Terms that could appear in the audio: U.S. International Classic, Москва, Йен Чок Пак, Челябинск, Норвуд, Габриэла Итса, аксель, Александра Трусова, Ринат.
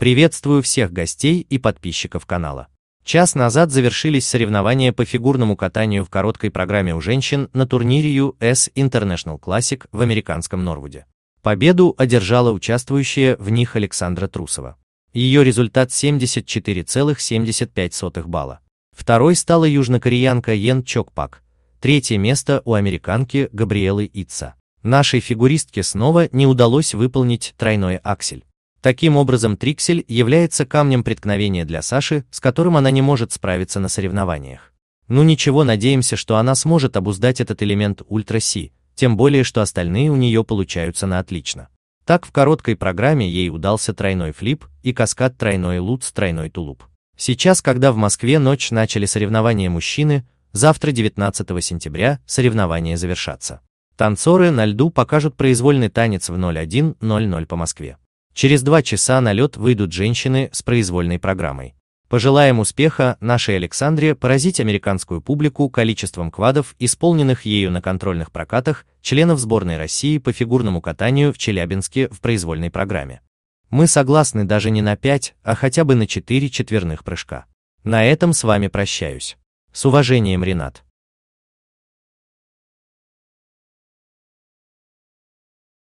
Приветствую всех гостей и подписчиков канала. Час назад завершились соревнования по фигурному катанию в короткой программе у женщин на турнире U.S. International Classic в американском Норвуде. Победу одержала участвующая в них Александра Трусова. Ее результат 74,75 балла. Второй стала южнокореянка Йен Чок Пак, третье место у американки Габриэлы Итса. Нашей фигуристке снова не удалось выполнить тройной аксель. Таким образом, триксель является камнем преткновения для Саши, с которым она не может справиться на соревнованиях. Ну ничего, надеемся, что она сможет обуздать этот элемент ультра-си, тем более, что остальные у нее получаются на отлично. Так, в короткой программе ей удался тройной флип и каскад, тройной лутс, тройной тулуп. Сейчас, когда в Москве ночь, начали соревнования мужчины, завтра, 19 сентября, соревнования завершатся. Танцоры на льду покажут произвольный танец в 01:00 по Москве. Через 2 часа на лед выйдут женщины с произвольной программой. Пожелаем успеха нашей Александре поразить американскую публику количеством квадов, исполненных ею на контрольных прокатах членов сборной России по фигурному катанию в Челябинске в произвольной программе. Мы согласны даже не на 5, а хотя бы на 4 четверных прыжка. На этом с вами прощаюсь. С уважением, Ринат.